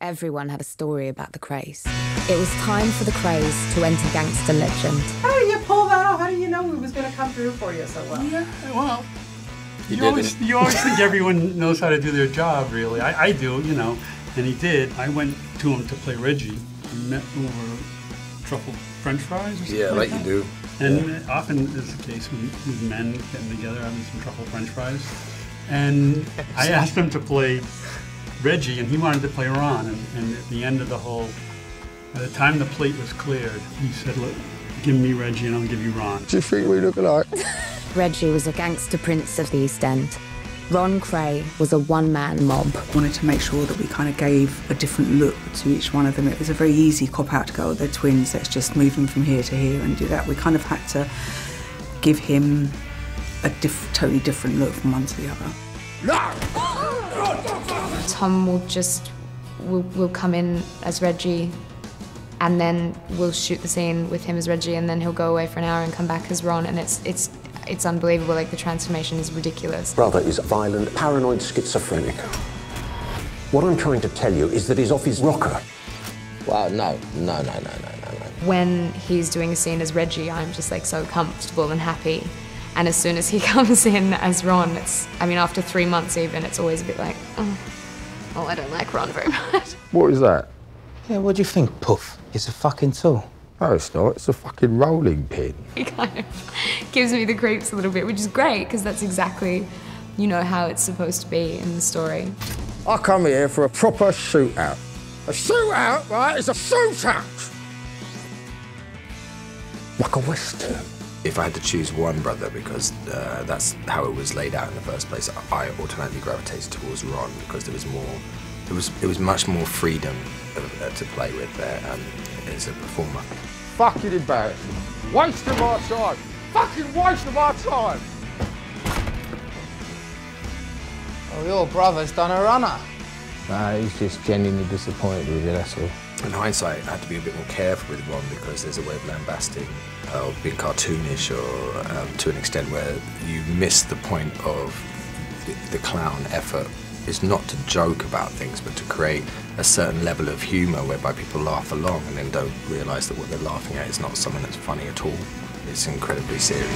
Everyone had a story about the Krays. It was time for the Krays to enter gangster legend. How did you pull that off? How did you know we was going to come through for you so well? Yeah, well, you always think everyone knows how to do their job, really. I do, you know, and he did. I went to him to play Reggie. We met over truffle french fries or something. Yeah, like you do. And often is the case with men getting together having some truffle french fries. And I asked him to play Reggie, and he wanted to play Ron, and at the end of the whole, by the time the plate was cleared, he said, "Look, give me Reggie and I'll give you Ron." Do you think we look alike? Reggie was a gangster prince of the East End. Ron Kray was a one-man mob. I wanted to make sure that we kind of gave a different look to each one of them. It was a very easy cop-out to go, they're twins, let's just move them from here to here and do that. We kind of had to give him a totally different look from one to the other. Tom will come in as Reggie, and then we'll shoot the scene with him as Reggie, and then he'll go away for an hour and come back as Ron, and it's unbelievable. Like, the transformation is ridiculous. Brother is violent, paranoid, schizophrenic. What I'm trying to tell you is that he's off his rocker. Well, no. When he's doing a scene as Reggie, I'm just like so comfortable and happy. And as soon as he comes in as Ron, it's, I mean, after 3 months even, it's always a bit like, oh, I don't like Ron very much. What is that? Yeah, what do you think, Puff? It's a fucking tool. No, it's not. It's a fucking rolling pin. It kind of gives me the creeps a little bit, which is great, because that's exactly, you know, how it's supposed to be in the story. I come here for a proper shootout. A shootout, right, is a shootout! Like a western. If I had to choose one brother, because that's how it was laid out in the first place, I automatically gravitated towards Ron because there was more, it was much more freedom to play with there as a performer. Fucking embarrassing. Waste of our time. Fucking waste of our time. Well, your brother's done a runner. Nah, he's just genuinely disappointed with you, that's all. In hindsight, I had to be a bit more careful with Ron because there's a way of lambasting or being cartoonish or to an extent where you miss the point of the clown effort. It's not to joke about things, but to create a certain level of humour whereby people laugh along and then don't realise that what they're laughing at is not something that's funny at all. It's incredibly serious.